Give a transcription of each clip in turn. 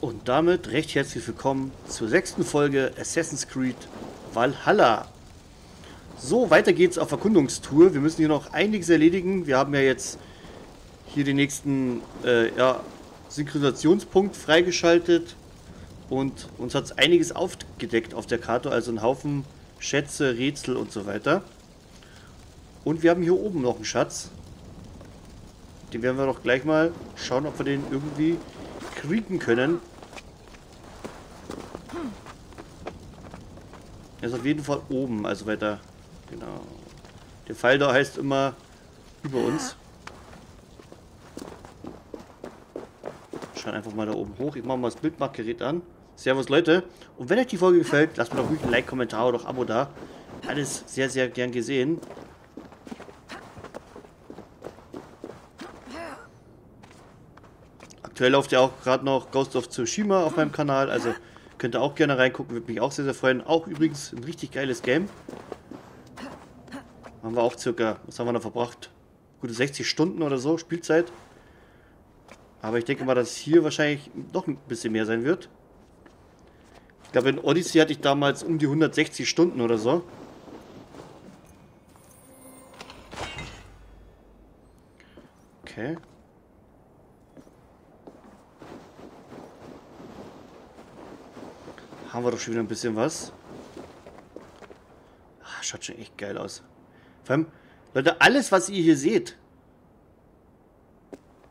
Und damit recht herzlich willkommen zur 6. Folge Assassin's Creed Valhalla. So, weiter geht's auf Erkundungstour. Wir müssen hier noch einiges erledigen. Wir haben ja jetzt hier den nächsten Synchronisationspunkt freigeschaltet. Und uns hat es einiges aufgedeckt auf der Karte. Also ein Haufen Schätze, Rätsel und so weiter. Und wir haben hier oben noch einen Schatz. Den werden wir doch gleich mal schauen, ob wir den irgendwie kriegen können. Er ist auf jeden Fall oben, also weiter. Genau. Der Pfeil da heißt immer über uns. Schauen einfach mal da oben hoch. Ich mache mal das Bildmarkgerät an. Servus Leute. Und wenn euch die Folge gefällt, lasst mir doch ruhig ein Like, Kommentar oder auch Abo da. Alles sehr, sehr gern gesehen. Aktuell läuft ja auch gerade noch Ghost of Tsushima auf meinem Kanal, also könnt ihr auch gerne reingucken, würde mich auch sehr, sehr freuen. Auch übrigens ein richtig geiles Game. Haben wir auch circa, was haben wir noch verbracht? Gute 60 Stunden oder so Spielzeit. Aber ich denke mal, dass hier wahrscheinlich noch ein bisschen mehr sein wird. Ich glaube, in Odyssey hatte ich damals um die 160 Stunden oder so. Okay. Haben wir doch schon wieder ein bisschen was. Ach, schaut schon echt geil aus. Vor allem, Leute, alles, was ihr hier seht,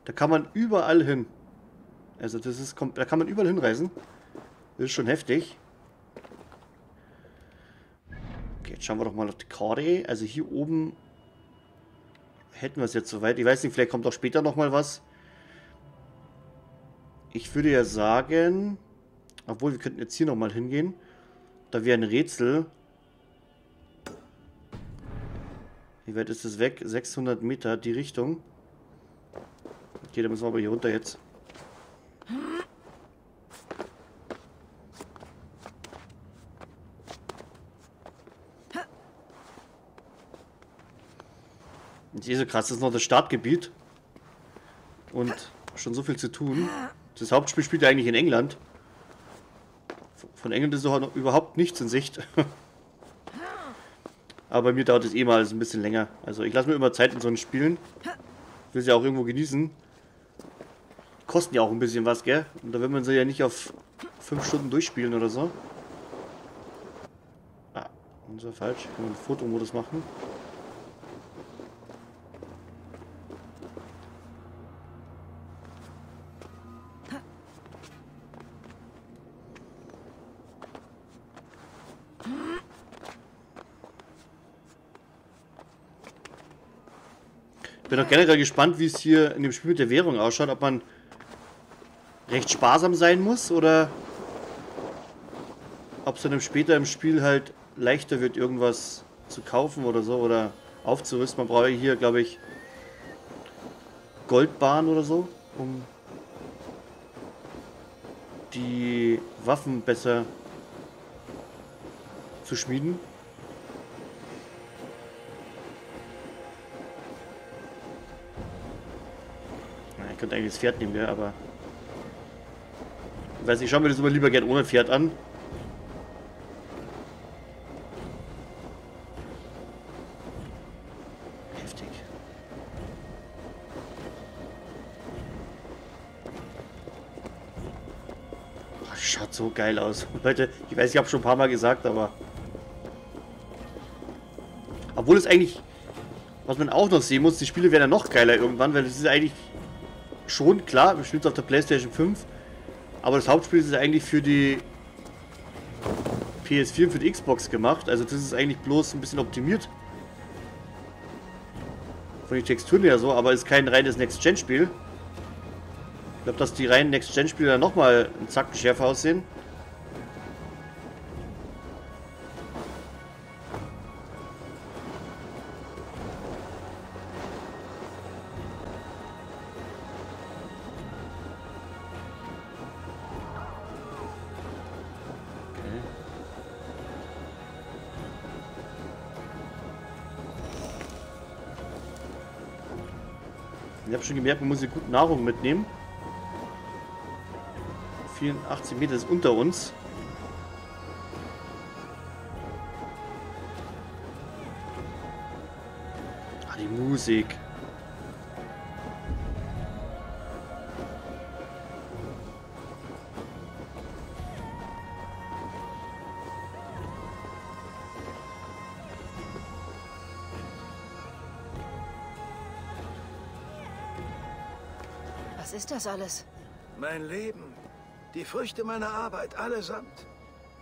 da kann man überall hin. Also das ist, da kann man überall hinreisen. Das ist schon heftig. Okay, jetzt schauen wir doch mal auf die Karte. Also hier oben hätten wir es jetzt soweit. Ich weiß nicht, vielleicht kommt auch später nochmal was. Ich würde ja sagen... Obwohl, wir könnten jetzt hier nochmal hingehen. Da wäre ein Rätsel. Wie weit ist das weg? 600 Meter, die Richtung. Okay, da müssen wir aber hier runter jetzt. Nicht eh so krass, das ist noch das Startgebiet. Und schon so viel zu tun. Das Hauptspiel spielt ja eigentlich in England. Von England ist noch überhaupt nichts in Sicht. Aber bei mir dauert es eh mal ein bisschen länger. Also ich lasse mir immer Zeit in so einem Spielen. Ich will sie ja auch irgendwo genießen. Die kosten ja auch ein bisschen was, gell? Und da will man sie ja nicht auf 5 Stunden durchspielen oder so. Ah, das war falsch. Ich kann einen Fotomodus machen. Ich bin auch generell gespannt, wie es hier in dem Spiel mit der Währung ausschaut, ob man recht sparsam sein muss oder ob es dann später im Spiel halt leichter wird, irgendwas zu kaufen oder so oder aufzurüsten. Man braucht hier, glaube ich, Goldbarren oder so, um die Waffen besser zu schmieden. Könnte eigentlich das Pferd nehmen, ja, aber ich weiß nicht, schauen wir das immer lieber gern ohne Pferd an. Heftig. Oh, das schaut so geil aus. Leute, ich weiß, ich habe schon ein paar Mal gesagt, aber obwohl es eigentlich, was man auch noch sehen muss, die Spiele werden ja noch geiler irgendwann, weil es ist eigentlich schon klar, wir spielen es auf der PlayStation 5, aber das Hauptspiel ist eigentlich für die PS4 und für die Xbox gemacht, also das ist eigentlich bloß ein bisschen optimiert von den Texturen her so, aber ist kein reines Next-Gen-Spiel. Ich glaube, dass die reinen Next-Gen-Spiele dann nochmal einen Zacken schärfer aussehen. Ich habe schon gemerkt, man muss hier gut Nahrung mitnehmen. 84 Meter ist unter uns. Ah, die Musik. Was ist das alles? Mein Leben. Die Früchte meiner Arbeit, allesamt.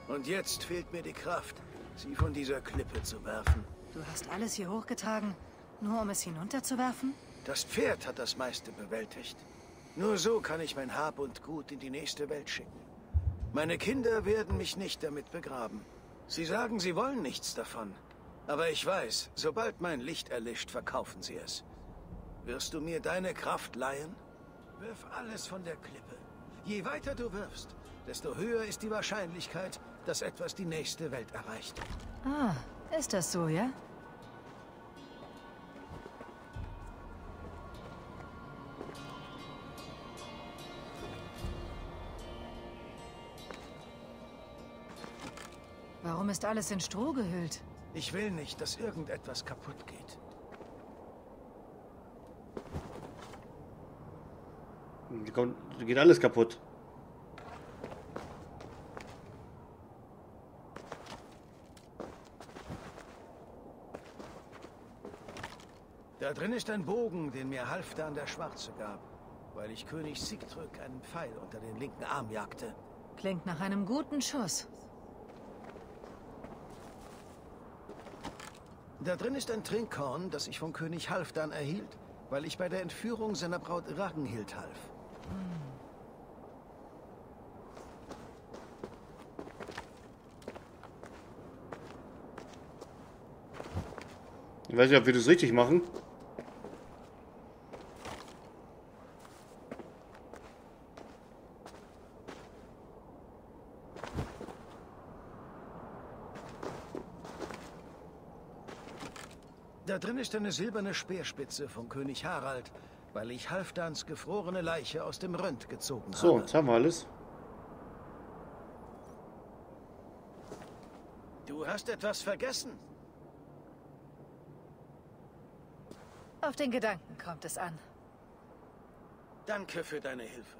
Und jetzt fehlt mir die Kraft, sie von dieser Klippe zu werfen. Du hast alles hier hochgetragen, nur um es hinunterzuwerfen? Das Pferd hat das meiste bewältigt. Nur so kann ich mein Hab und Gut in die nächste Welt schicken. Meine Kinder werden mich nicht damit begraben. Sie sagen, sie wollen nichts davon. Aber ich weiß, sobald mein Licht erlischt, verkaufen sie es. Wirst du mir deine Kraft leihen? Wirf alles von der Klippe. Je weiter du wirfst, desto höher ist die Wahrscheinlichkeit, dass etwas die nächste Welt erreicht. Ah, ist das so, ja? Warum ist alles in Stroh gehüllt? Ich will nicht, dass irgendetwas kaputt geht. Geht alles kaputt. Da drin ist ein Bogen, den mir Halfdan der Schwarze gab, weil ich König Sigtryk einen Pfeil unter den linken Arm jagte. Klingt nach einem guten Schuss. Da drin ist ein Trinkkorn, das ich von König Halfdan erhielt, weil ich bei der Entführung seiner Braut Ragenhild half. Ich weiß nicht, ob wir das richtig machen. Da drin ist eine silberne Speerspitze von König Harald, weil ich Halfdans gefrorene Leiche aus dem Rönd gezogen habe. So, jetzt haben wir alles. Du hast etwas vergessen. Auf den Gedanken kommt es an. Danke für deine Hilfe.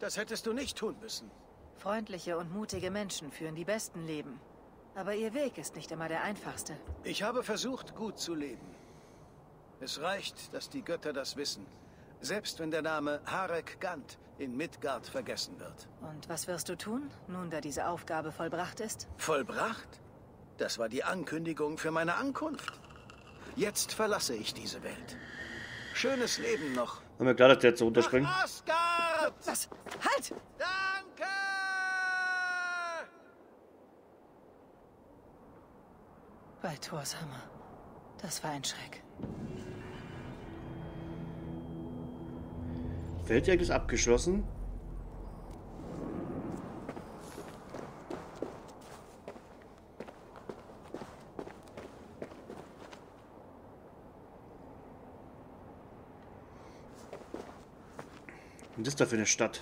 Das hättest du nicht tun müssen. Freundliche und mutige Menschen führen die besten Leben. Aber ihr Weg ist nicht immer der einfachste. Ich habe versucht, gut zu leben. Es reicht, dass die Götter das wissen. Selbst wenn der Name Harek Gant in Midgard vergessen wird. Und was wirst du tun, nun da diese Aufgabe vollbracht ist? Vollbracht? Das war die Ankündigung für meine Ankunft. Jetzt verlasse ich diese Welt. Schönes Leben noch. War mir klar, dass der jetzt so runterspringt. Was? Halt! Danke! Bei Thorshammer. Das war ein Schreck. Feldjagd ist abgeschlossen. Und das ist da für eine Stadt.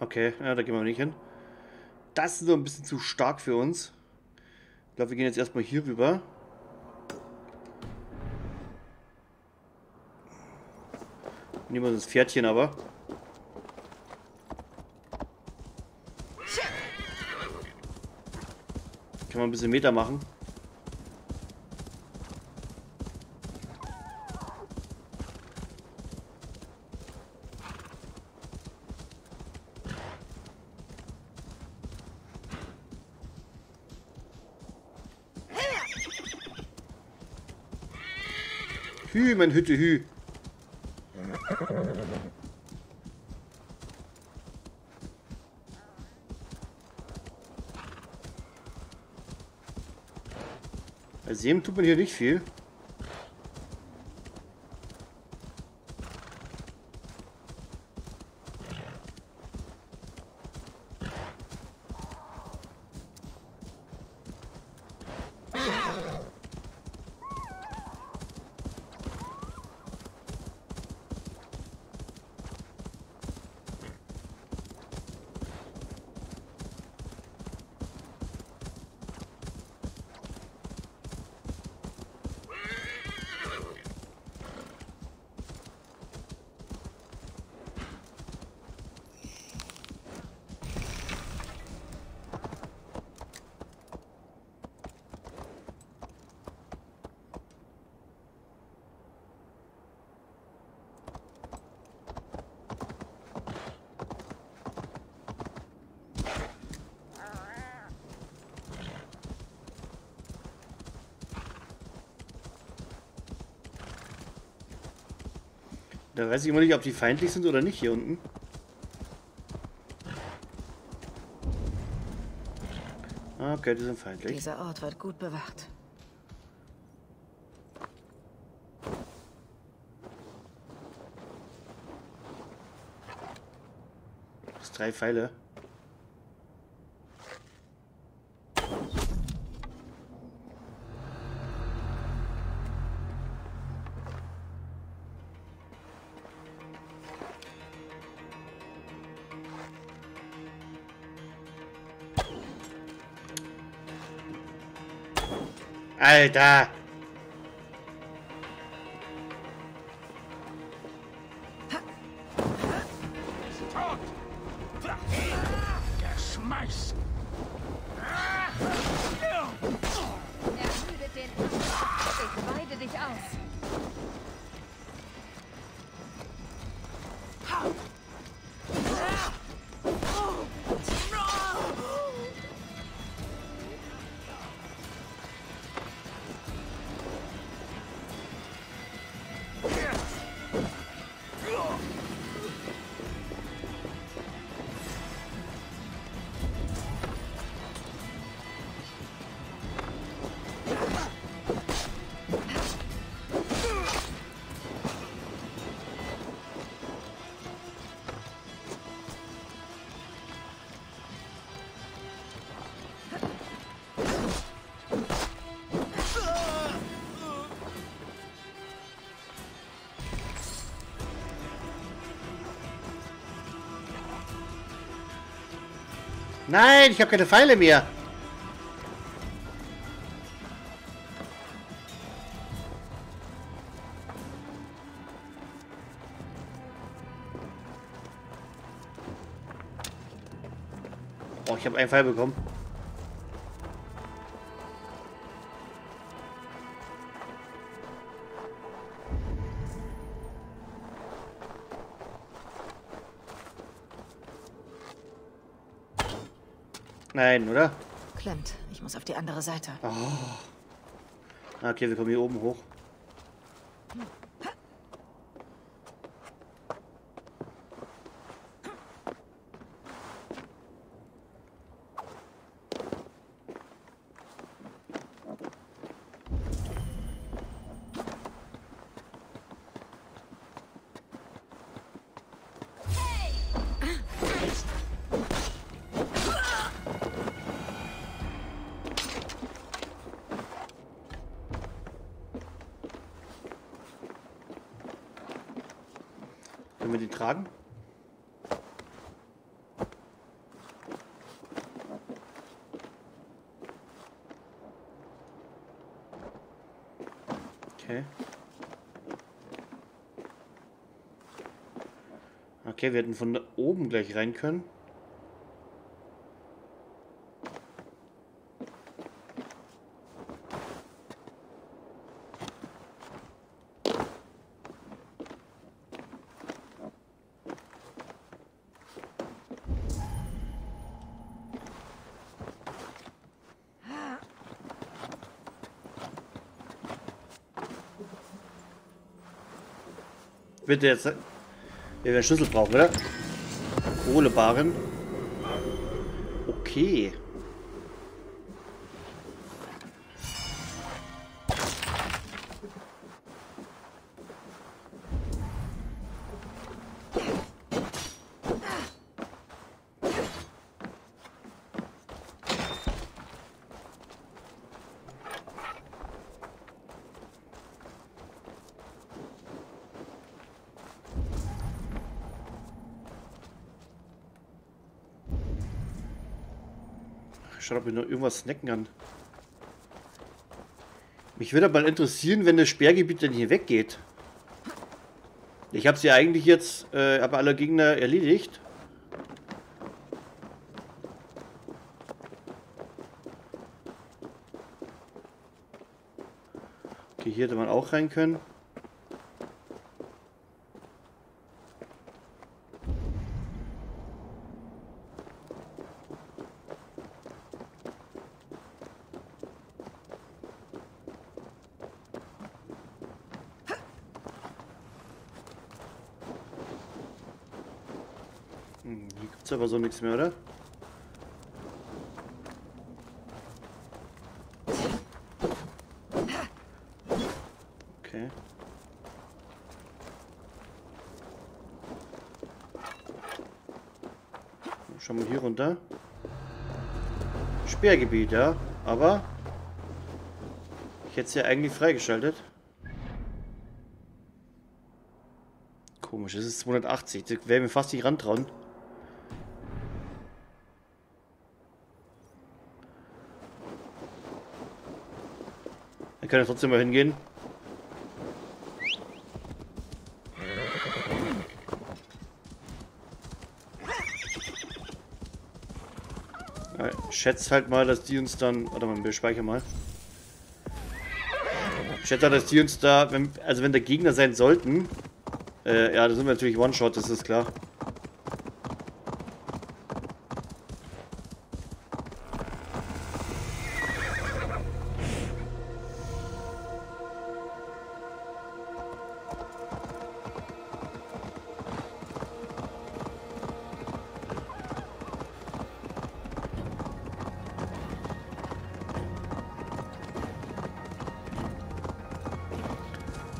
Okay, ja, da gehen wir nicht hin. Das ist noch ein bisschen zu stark für uns. Ich glaube, wir gehen jetzt erstmal hier rüber. Nehmen wir das Pferdchen aber. Kann man ein bisschen Meter machen. Hü, mein Hütte, hü. Als jedem tut man hier nicht viel. Da weiß ich immer nicht, ob die feindlich sind oder nicht hier unten. Okay, die sind feindlich. Dieser Ort wird gut bewacht. Das sind 3 Pfeile. Alter! Geschmeiß! Ermüdet den Angst. Ich weide dich aus. Nein, ich habe keine Pfeile mehr. Oh, ich habe einen Pfeil bekommen. Nein, oder? Klemmt. Ich muss auf die andere Seite. Oh. Okay, wir kommen hier oben hoch. Können wir den tragen? Okay. Okay, wir hätten von da oben gleich rein können. Bitte jetzt. Wir werden Schlüssel brauchen, oder? Kohlebaren. Okay. Schau, ob ich noch irgendwas snacken kann. Mich würde aber interessieren, wenn das Sperrgebiet dann hier weggeht. Ich habe sie eigentlich jetzt, aber alle Gegner erledigt. Okay, hier hätte man auch rein können. gibt's aber so nichts mehr, oder? Okay. Schauen wir hier runter. Sperrgebiet, ja. Aber ich hätte es ja eigentlich freigeschaltet. Komisch, das ist 280. Das wäre mir fast nicht rantrauen. Wir können ja trotzdem mal hingehen. Ich schätze halt mal, dass die uns dann... Warte mal, wir speichern mal. Ich schätze, dass die uns da... Wenn, also wenn der Gegner sein sollten... ja, da sind wir natürlich One-Shot, das ist klar.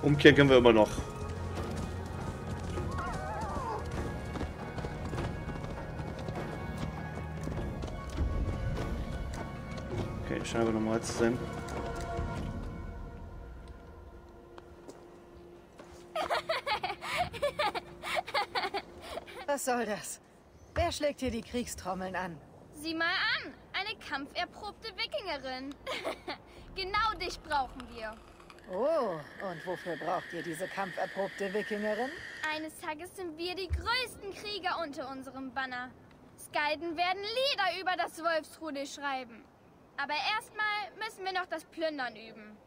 Umkehren können wir immer noch. Okay, scheint aber normal zu sein. Was soll das? Wer schlägt hier die Kriegstrommeln an? Sieh mal an, eine kampferprobte Wikingerin. Genau dich brauchen wir. Oh, und wofür braucht ihr diese kampferprobte Wikingerin? Eines Tages sind wir die größten Krieger unter unserem Banner. Skalden werden Lieder über das Wolfsrudel schreiben. Aber erstmal müssen wir noch das Plündern üben.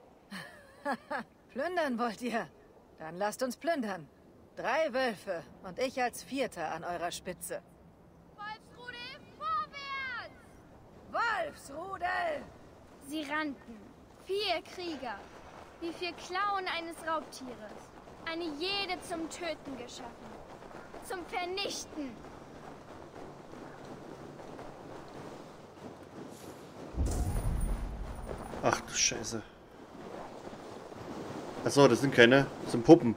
Plündern wollt ihr? Dann lasst uns plündern. 3 Wölfe und ich als 4. an eurer Spitze. Wolfsrudel, vorwärts! Wolfsrudel! Sie rannten. 4 Krieger. Wie 4 Klauen eines Raubtieres. Eine jede zum Töten geschaffen. Zum Vernichten. Ach du Scheiße. Achso, das sind keine. Das sind Puppen.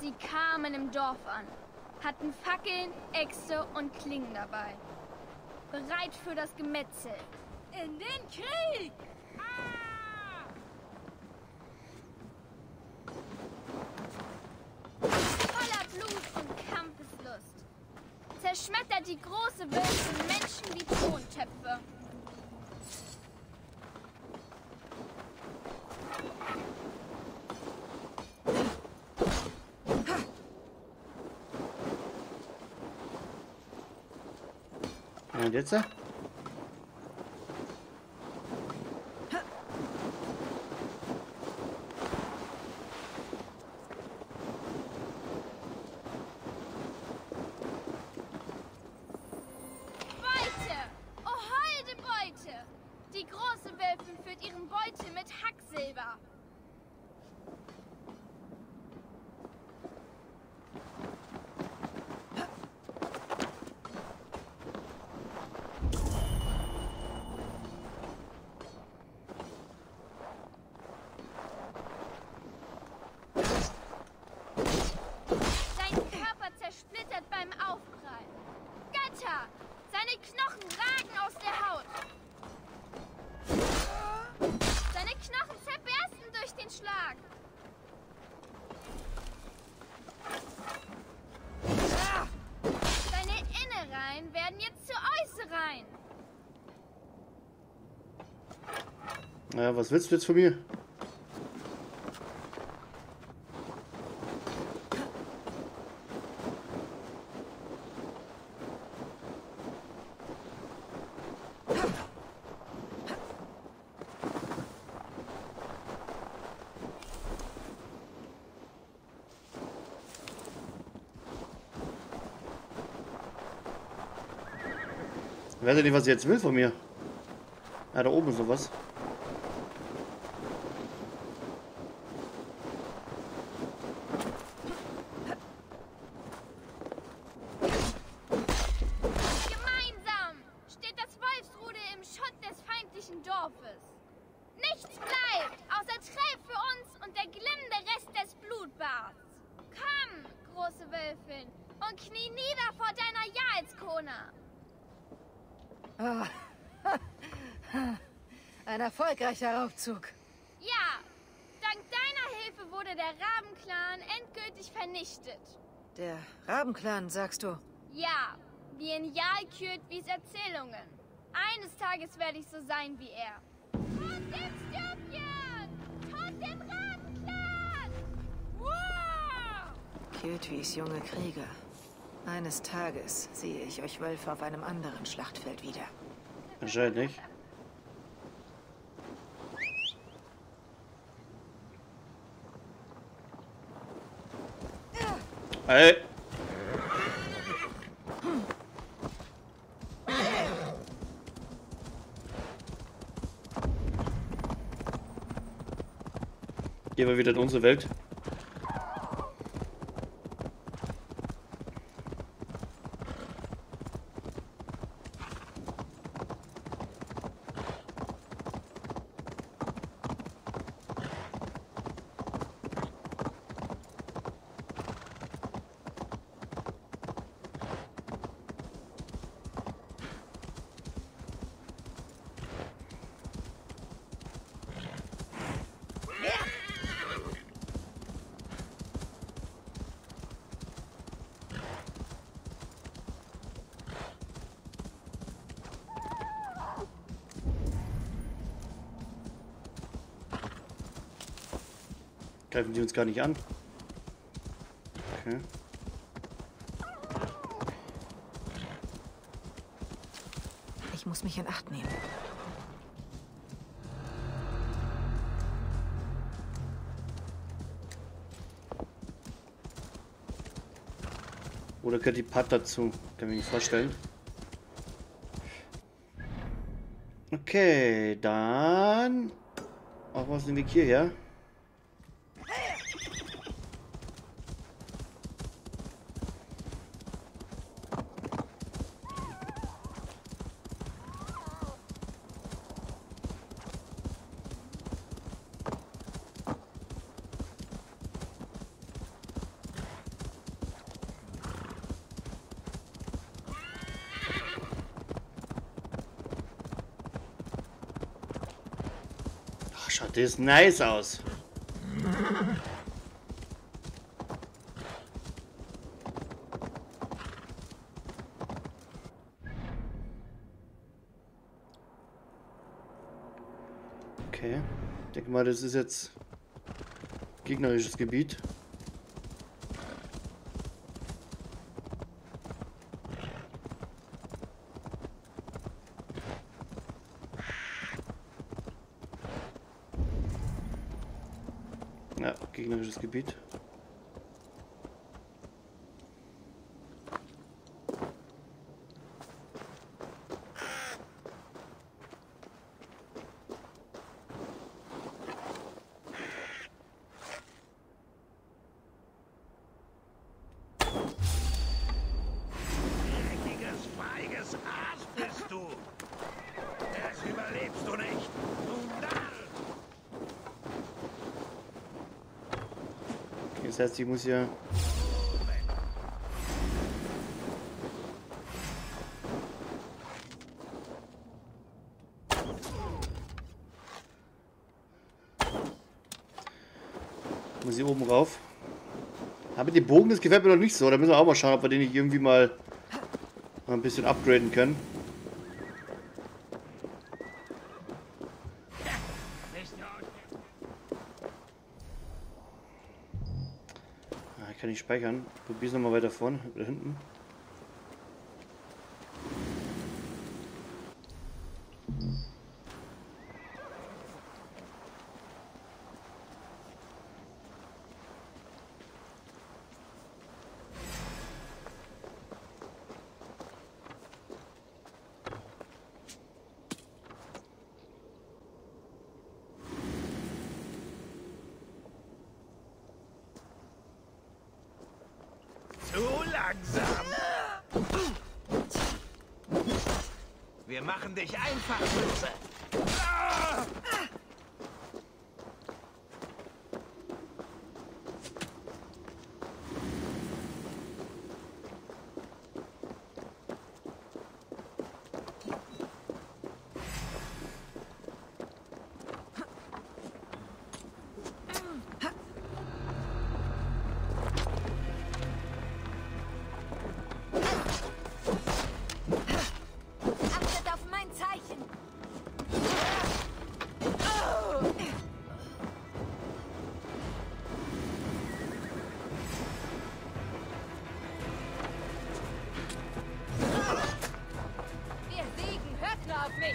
Sie kamen im Dorf an. Hatten Fackeln, Äxte und Klingen dabei. Bereit für das Gemetzel. In den Krieg! Schmettert die große Welt von Menschen wie Tontöpfe. Und jetzt? Ja, was willst du jetzt von mir? Ich weiß ja nicht, was sie jetzt will von mir. Ja, da oben ist noch was. Dorfes. Nichts bleibt, außer Tränen für uns und der glimmende Rest des Blutbads. Komm, große Wölfin, und knie nieder vor deiner Jarlskona. Ein erfolgreicher Raubzug. Ja, dank deiner Hilfe wurde der Rabenclan endgültig vernichtet. Der Rabenclan, sagst du? Ja, wie in Jarl Kjötves Erzählungen. Eines Tages werde ich so sein wie er. Tod dem Stürmchen! Tod dem Rabenclan! Wow! Kjötves junge Krieger. Eines Tages sehe ich euch Wölfe auf einem anderen Schlachtfeld wieder. Wahrscheinlich. Hey. Gehen wir wieder in unsere Welt. Greifen die uns gar nicht an. Okay. Ich muss mich in Acht nehmen. Oder gehört die Pat dazu? Kann ich mir vorstellen. Okay, dann auch aus dem Weg hierher. Ja? Das sieht nice aus. Okay. Ich denke mal, das ist jetzt gegnerisches Gebiet. Gegnerisches Gebiet. Richtiges, feiges Aas bist du! Das überlebst du nicht! Das heißt, ich muss ja... muss hier oben rauf. Aber den Bogen, das gefällt mir noch nicht so. Da müssen wir auch mal schauen, ob wir den nicht irgendwie mal ein bisschen upgraden können. Nicht speichern. Probier's nochmal weiter vorne oder hinten. Wir machen dich einfach, Schütze. Okay,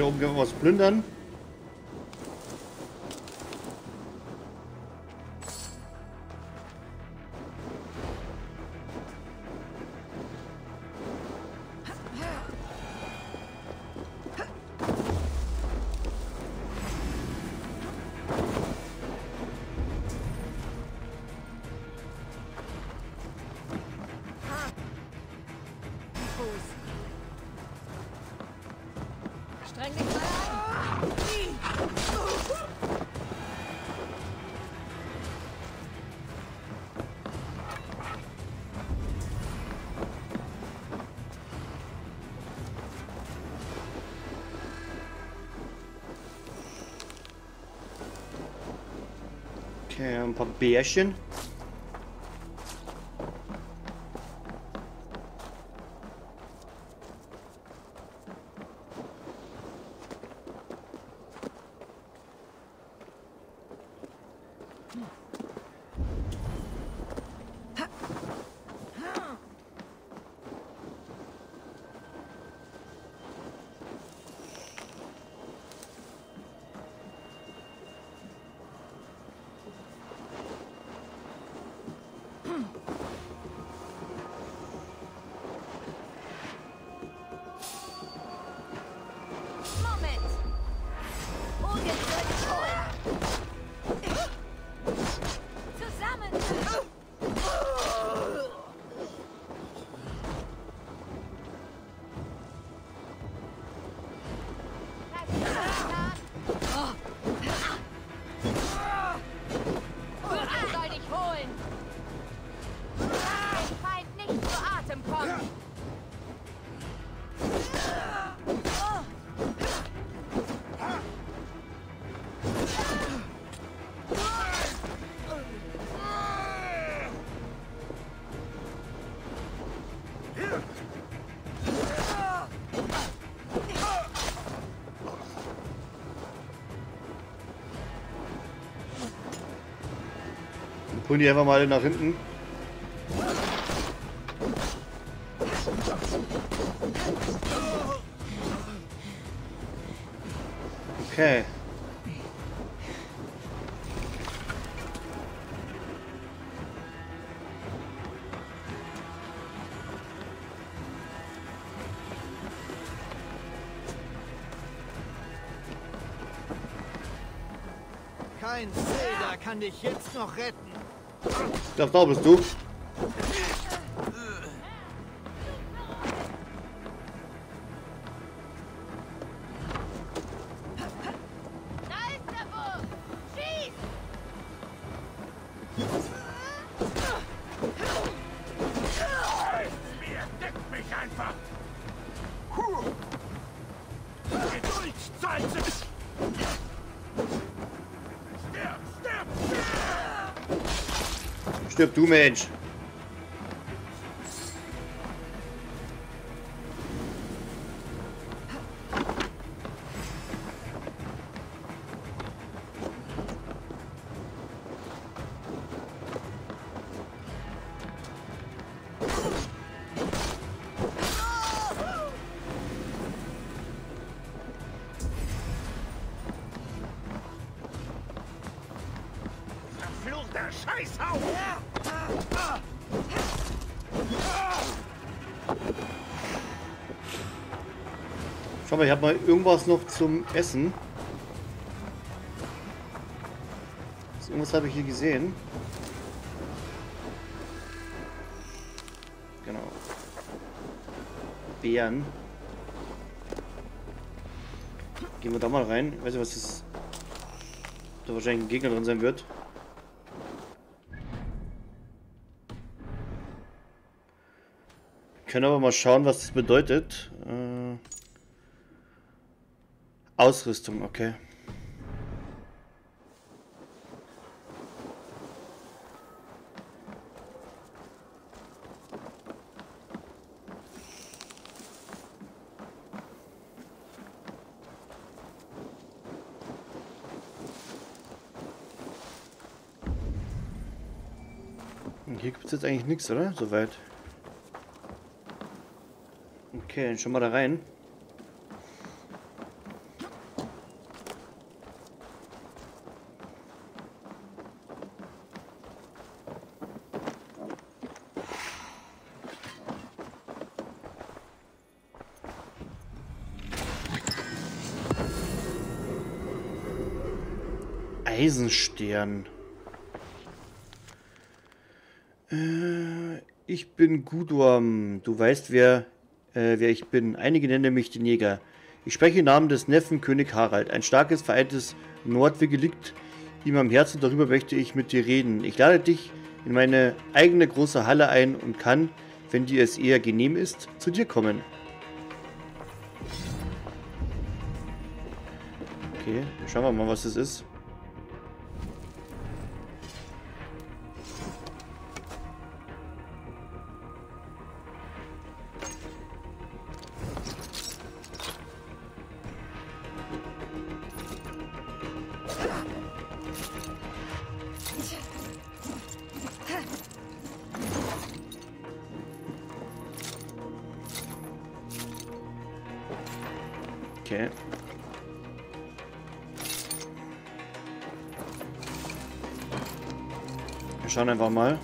da oben können wir was plündern. Okay, ein paar Bärchen. Holen die einfach mal nach hinten. Okay. Kein Zeder kann dich jetzt noch retten. Da bist du. Du Mensch! Scheiß auf! Schau mal, ich habe mal irgendwas noch zum Essen. Irgendwas habe ich hier gesehen. Genau. Beeren. Gehen wir da mal rein. Ich weiß nicht, was das... Da wahrscheinlich ein Gegner drin sein wird. Wir können aber mal schauen, was das bedeutet. Ausrüstung, okay. Hier gibt es jetzt eigentlich nichts, oder? Soweit. Okay, dann schauen wir da rein. Eisenstern. Ich bin Gudorm. Du weißt, wer ich bin. Einige nennen mich den Jäger. Ich spreche im Namen des Neffen König Harald. Ein starkes, vereintes Nordwege liegt ihm am Herzen. Darüber möchte ich mit dir reden. Ich lade dich in meine eigene große Halle ein und kann, wenn dir es eher genehm ist, zu dir kommen. Okay, schauen wir mal, was das ist. Okay. Wir schauen einfach mal.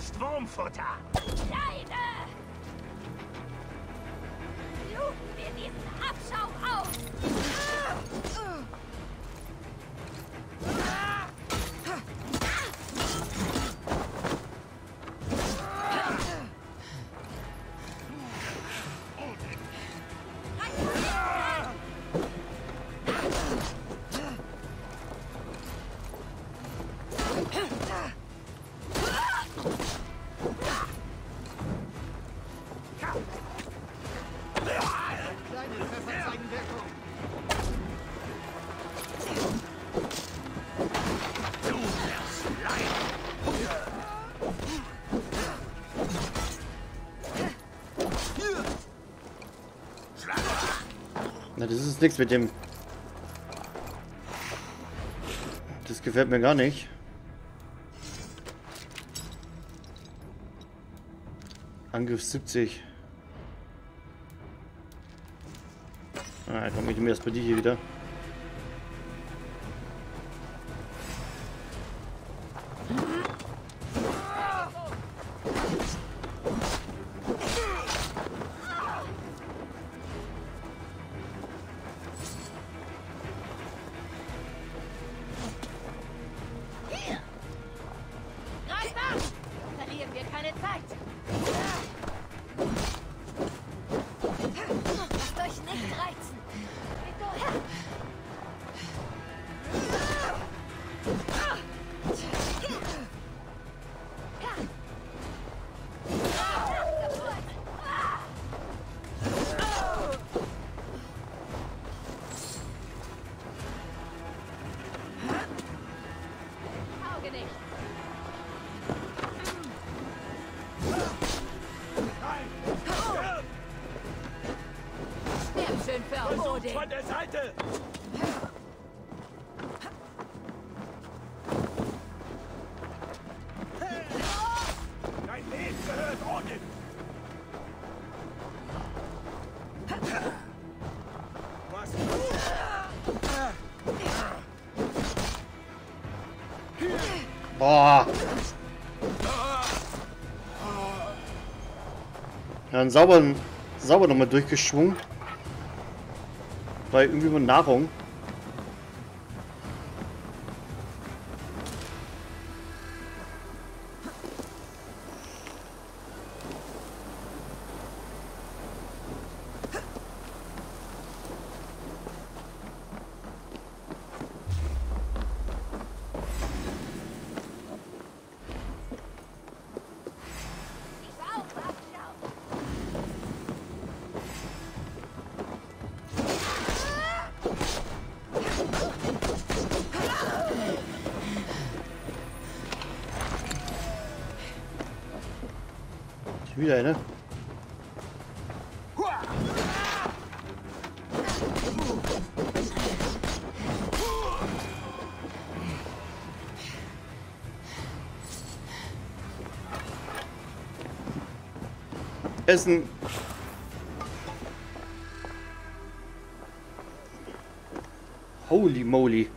Ist Wurmfutter. Kleine! Lugen wir diesen Abschaum aus! Na, das ist nichts mit dem. Das gefällt mir gar nicht. Angriff 70. Ah, ich komme mir erst bei dir hier wieder. Versucht von der Seite! Dein Leben gehört Odin! Was tut? Boah! Ja, einen sauberen... Sauber nochmal durchgeschwungen. Bei irgendwie mit Nahrung. Wieder, ne? Essen. Holy moly.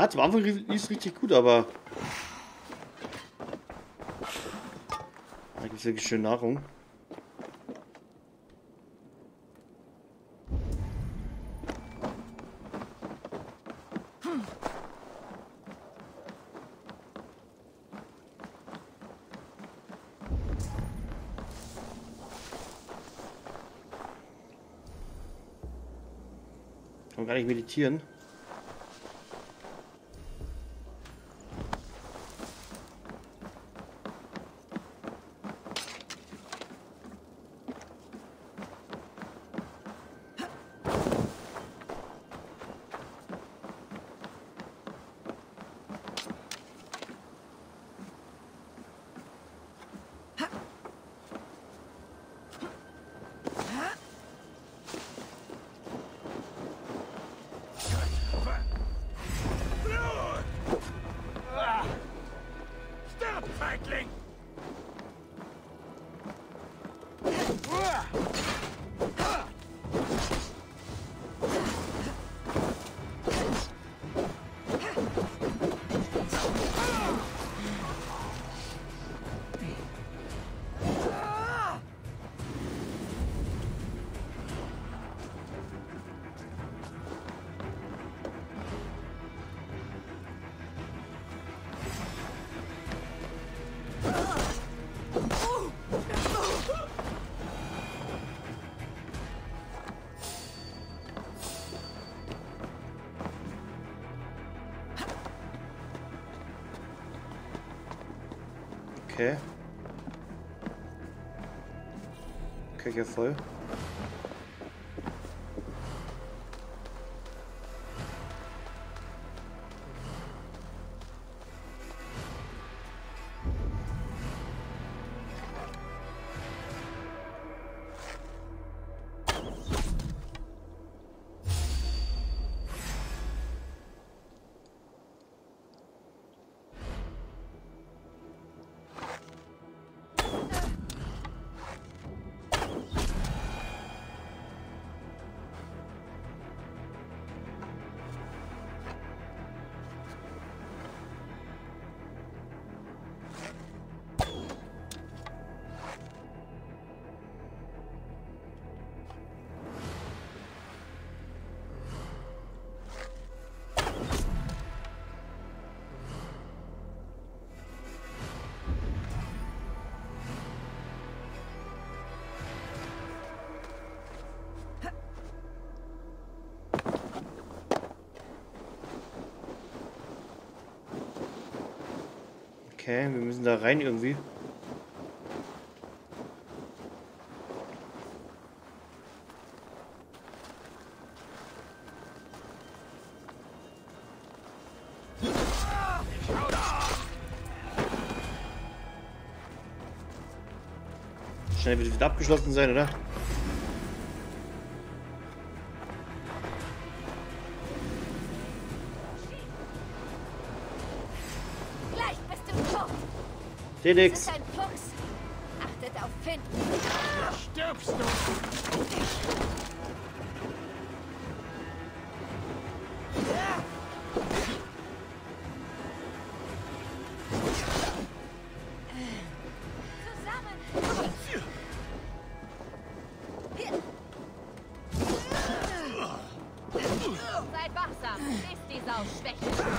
Ah, zum Anfang lief es richtig gut, aber... Da gibt es wirklich schön Nahrung. Ich kann gar nicht meditieren. Okay. Okay, hier voll. Okay, wir müssen da rein irgendwie. Schnell wird wieder abgeschlossen sein, oder? Felix. Das ist ein Fuchs. Achtet auf Finn. Da stirbst du. Zusammen. Seid wachsam. Ist die Sau schwächer.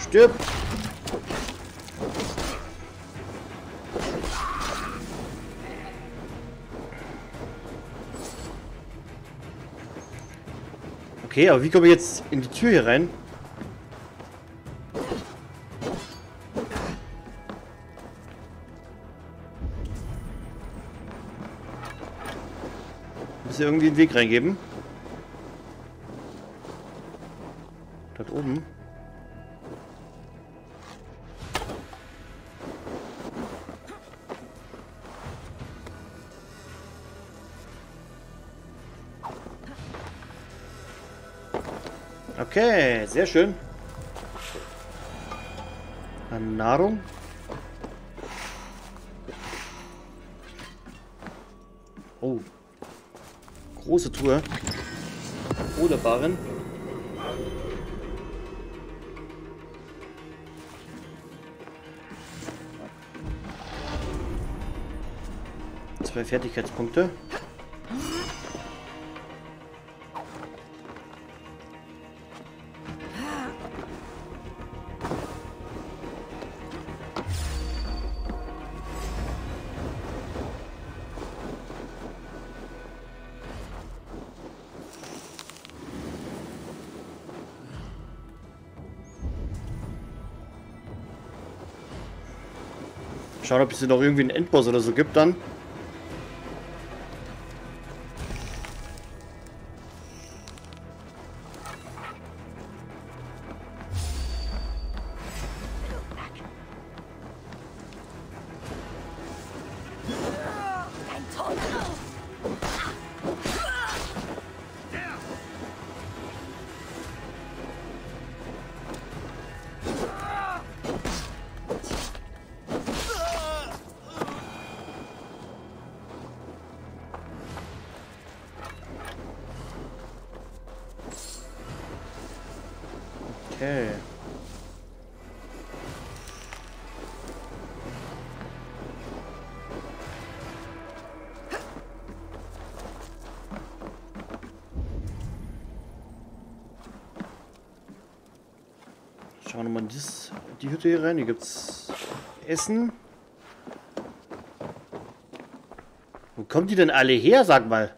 Stirb! Okay, aber wie komme ich jetzt in die Tür hier rein? Muss ja irgendwie einen Weg reingeben. Dort oben. Okay, sehr schön. An Nahrung. Oh. Große Truhe. Oder Barren. Zwei Fertigkeitspunkte. Schauen, ob es hier noch irgendwie einen Endboss oder so gibt dann. Okay. Schauen wir mal in die Hütte hier rein. Hier gibt's Essen. Wo kommen die denn alle her, sag mal?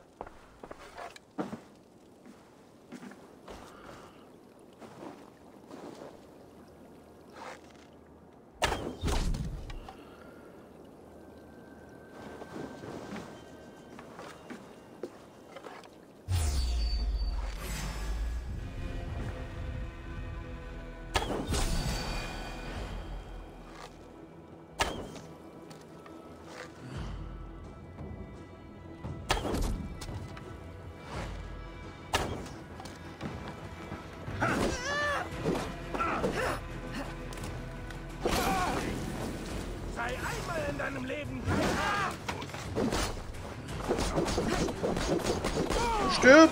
Stirb!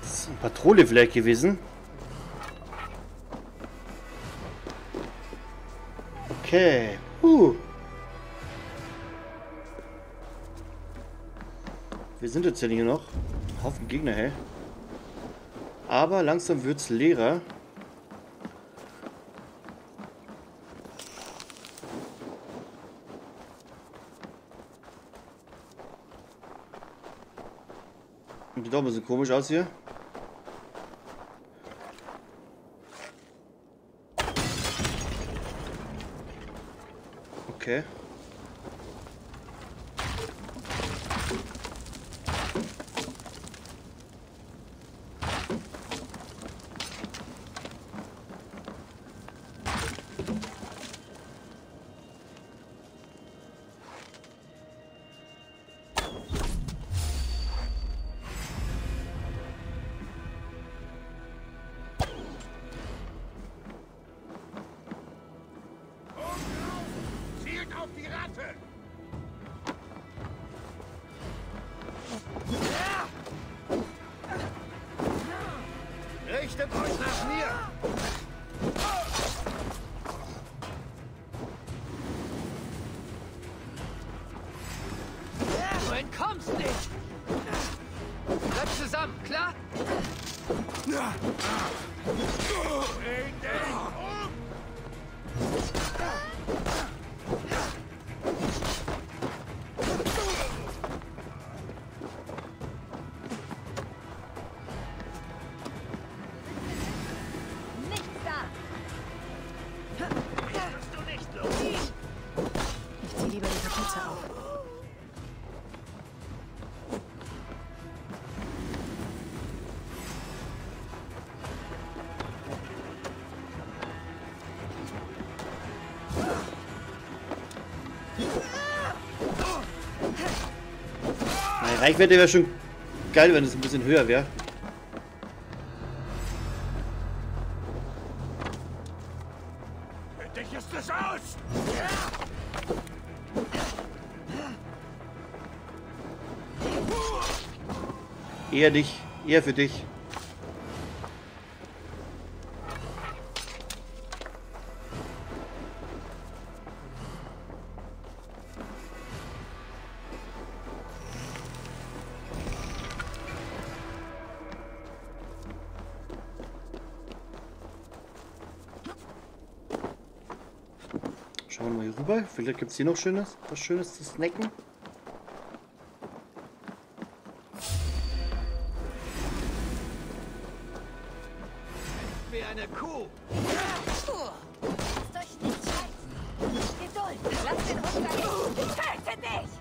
Das ist eine Patrouille vielleicht gewesen. Okay. Wir sind jetzt ja hier noch. Ein Haufen Gegner, hey. Aber langsam wird's leerer. Sieht doch ein bisschen komisch aus hier. Okay. Richtet euch nach mir! Du entkommst nicht! Bleib zusammen, klar? Reichweite wäre schon geil, wenn es ein bisschen höher wäre. Für dich ist es aus! Eher dich, eher für dich. Schauen wir mal hier rüber. Vielleicht gibt es hier noch Schönes, was Schönes zu snacken. Wie eine Kuh. Lasst euch nicht scheißen. Geduld. Lasst den Untergang. Tötet nicht.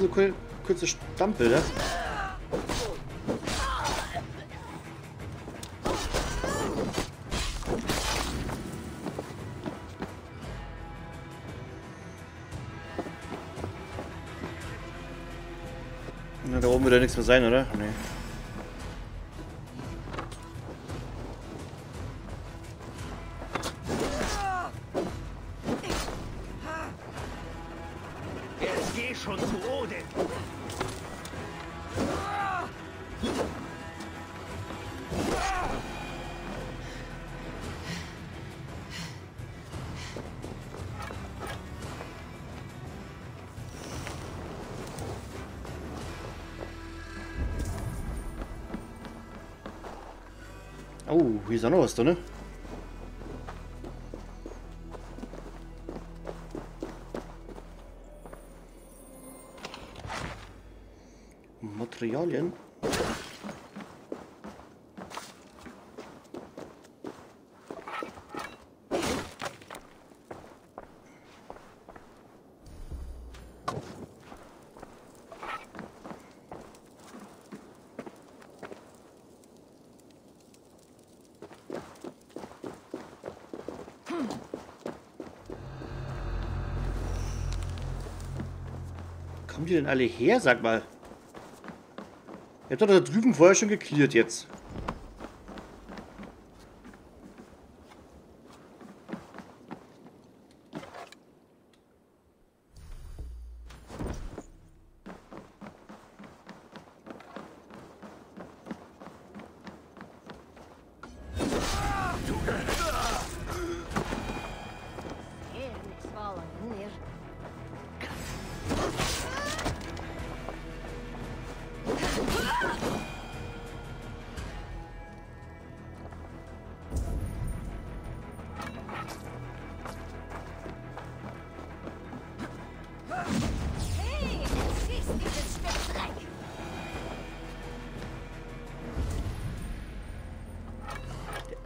So kurze Stammbilder. Na, da oben wird ja nichts mehr sein, oder? Nee. Oh, hier ist auch noch was drin. Materialien. Wo kommen die denn alle her, sag mal? Ihr habt doch da drüben vorher schon geklärt jetzt.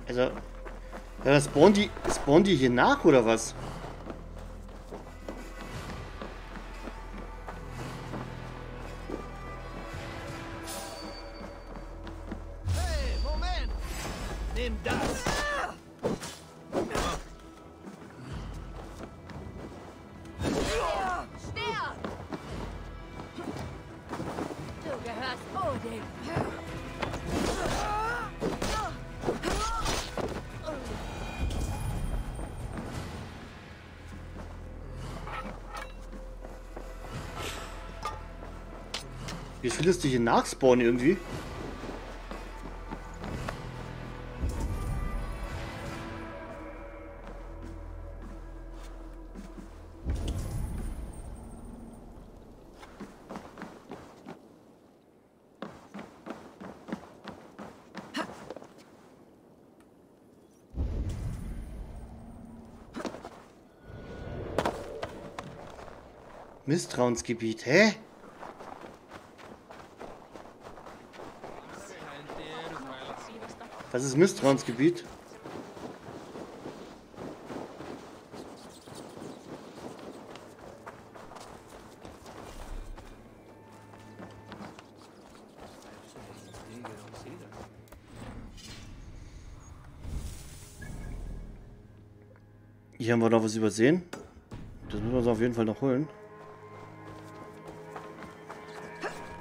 Also, ja, spawnt die hier nach, oder was? Hey, Moment! Nimm das! Ja, sterb! Du gehörst Odin! Wie viel ist die hier nachspawnen irgendwie? Misstrauensgebiet, hä? Das ist Misstrauensgebiet. Hier haben wir noch was übersehen. Das müssen wir uns auf jeden Fall noch holen.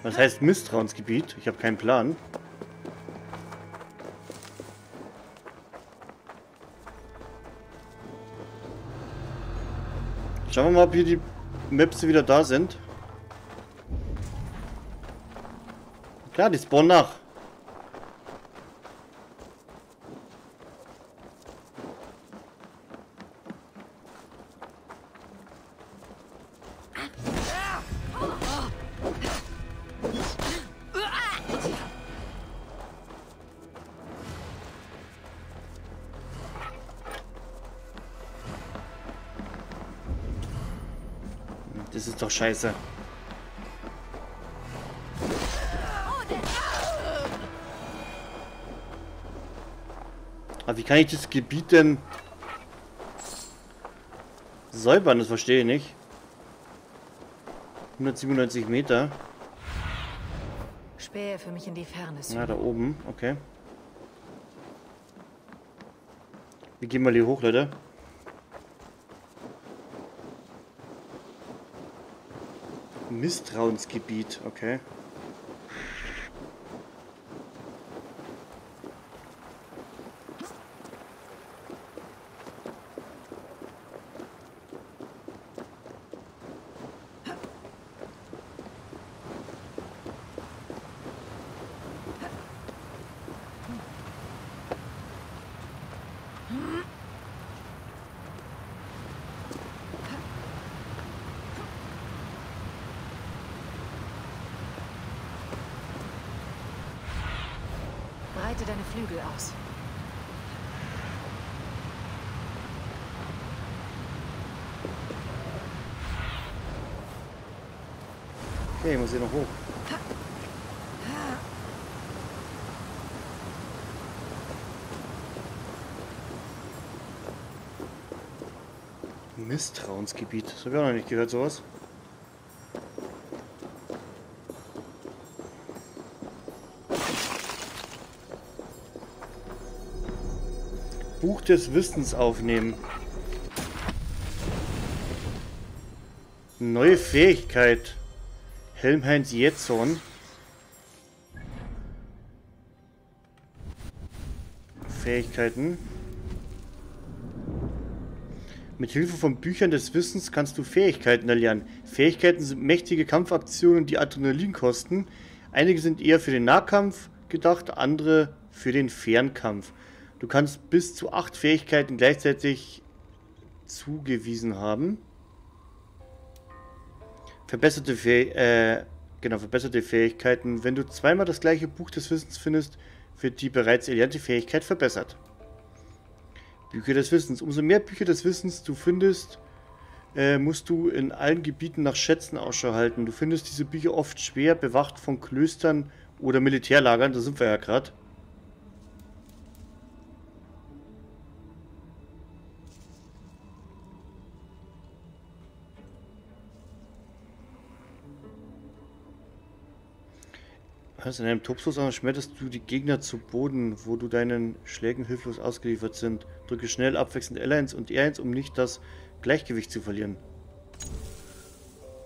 Was heißt Misstrauensgebiet? Ich habe keinen Plan. Schauen wir mal, ob hier die Maps wieder da sind. Klar, die spawnen nach. Das ist doch scheiße. Aber wie kann ich das Gebiet denn säubern? Das verstehe ich nicht. 197 Meter. Spähe für mich in die Ferne. Ja, da oben. Okay. Wir gehen mal hier hoch, Leute. Misstrauensgebiet, okay. Breite deine Flügel aus. Okay, ich muss hier noch hoch. Misstrauensgebiet. Das habe ich auch noch nicht gehört, sowas. Buch des Wissens aufnehmen. Neue Fähigkeit. Helmheinz Jetson. Fähigkeiten. Mit Hilfe von Büchern des Wissens kannst du Fähigkeiten erlernen. Fähigkeiten sind mächtige Kampfaktionen, die Adrenalin kosten. Einige sind eher für den Nahkampf gedacht, andere für den Fernkampf. Du kannst bis zu 8 Fähigkeiten gleichzeitig zugewiesen haben. Verbesserte Fähigkeiten. Wenn du zweimal das gleiche Buch des Wissens findest, wird die bereits erlernte Fähigkeit verbessert. Bücher des Wissens. Umso mehr Bücher des Wissens du findest, musst du in allen Gebieten nach Schätzen Ausschau halten. Du findest diese Bücher oft schwer bewacht von Klöstern oder Militärlagern. Da sind wir ja gerade. Also in einem Tobsuss schmetterst du die Gegner zu Boden, wo du deinen Schlägen hilflos ausgeliefert sind. Drücke schnell abwechselnd L1 und R1, um nicht das Gleichgewicht zu verlieren.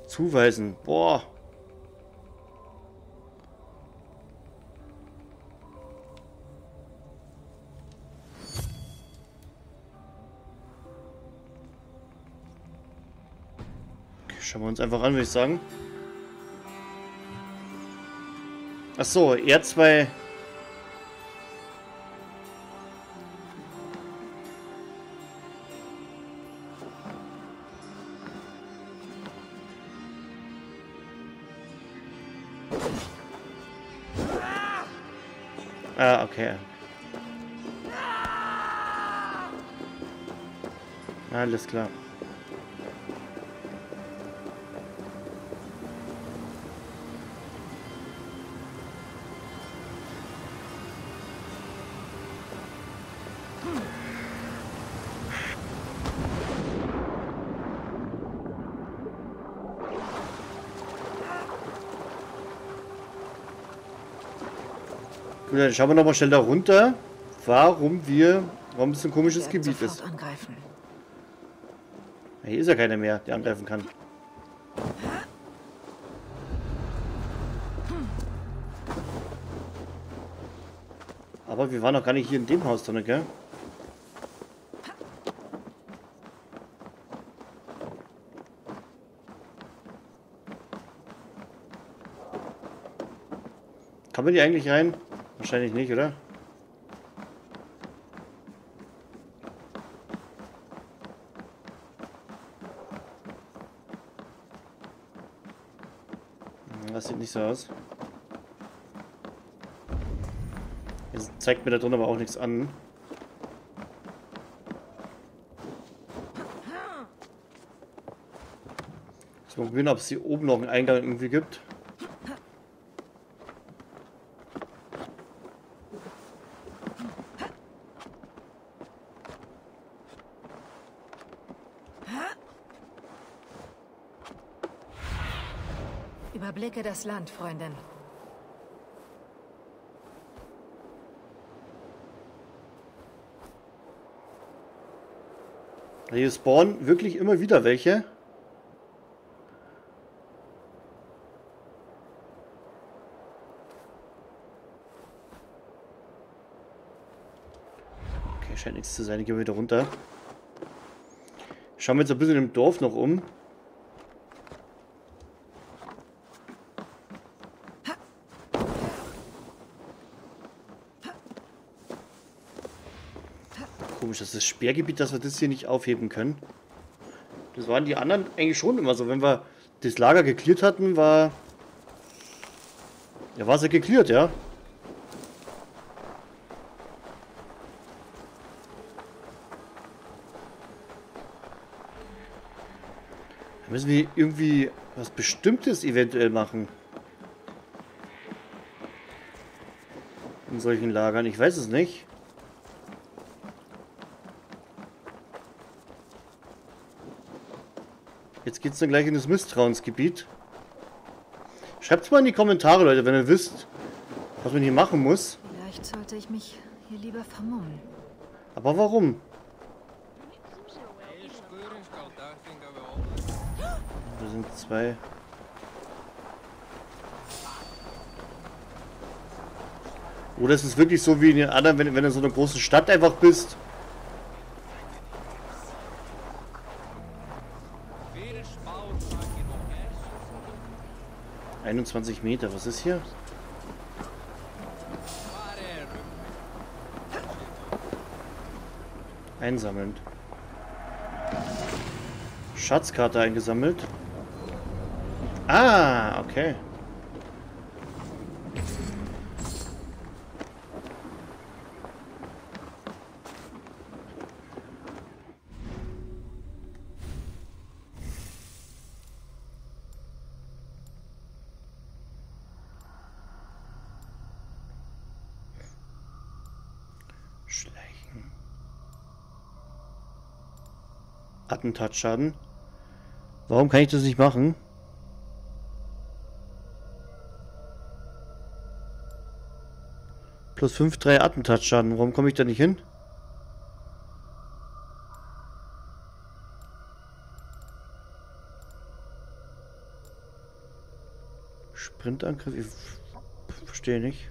Zuweisen. Boah. Okay, schauen wir uns einfach an, würde ich sagen. Achso, R2. Ah, okay. Alles klar. Dann schauen wir nochmal schnell da runter, warum es ein komisches Gebiet ist. Ja, hier ist ja keiner mehr, der angreifen kann. Aber wir waren noch gar nicht hier in dem Haus drin, gell? Kann man die eigentlich rein? Wahrscheinlich nicht, oder? Das sieht nicht so aus. Jetzt zeigt mir da drin aber auch nichts an. So, mal probieren, ob es hier oben noch einen Eingang irgendwie gibt. Überblicke das Land, Freundin. Hier spawnen wirklich immer wieder welche. Okay, scheint nichts zu sein. Gehen wir wieder runter. Schauen wir jetzt ein bisschen im Dorf noch um. Das ist das Sperrgebiet, dass wir das hier nicht aufheben können. Das waren die anderen eigentlich schon immer so. Wenn wir das Lager geklärt hatten, war es ja geklärt, ja. Da müssen wir irgendwie was Bestimmtes eventuell machen. In solchen Lagern, ich weiß es nicht. Jetzt geht es dann gleich in das Misstrauensgebiet. Schreibt es mal in die Kommentare, Leute, wenn ihr wisst, was man hier machen muss. Vielleicht sollte ich mich hier lieber vermummen. Aber warum? Da sind 2. Oder ist es wirklich so wie in den anderen, wenn du in so einer großen Stadt einfach bist? ...21 Meter, was ist hier? Einsammelnd. Schatzkarte eingesammelt. Ah, okay. Schleichen. Attentatschaden. Warum kann ich das nicht machen? Plus 5, 3 Attentatschaden. Warum komme ich da nicht hin? Sprintangriff? Ich verstehe nicht.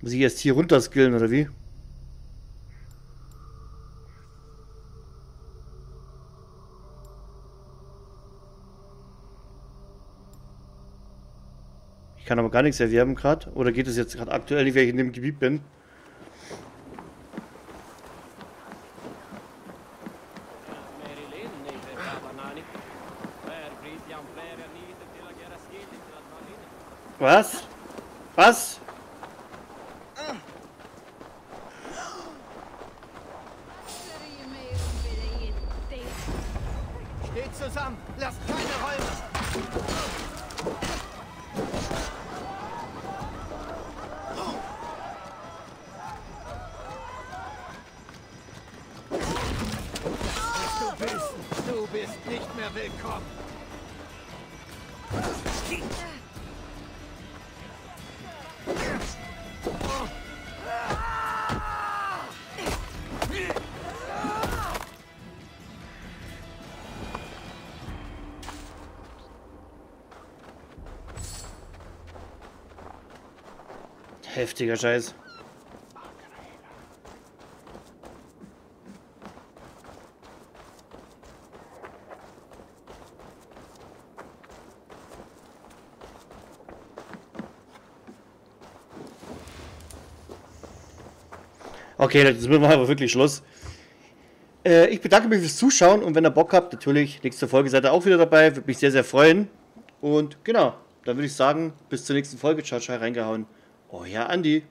Muss ich erst hier runter skillen oder wie? Ich kann aber gar nichts erwerben gerade. Oder geht es jetzt gerade aktuell nicht, weil ich in dem Gebiet bin? Was? Was? Steht zusammen! Lasst keine Räume! Willkommen. Heftiger Scheiß. Okay, jetzt machen wir aber wirklich Schluss. Ich bedanke mich fürs Zuschauen und wenn ihr Bock habt, natürlich, nächste Folge seid ihr auch wieder dabei. Würde mich sehr, sehr freuen. Und genau, dann würde ich sagen, bis zur nächsten Folge. Ciao, ciao, reingehauen. Euer Andi.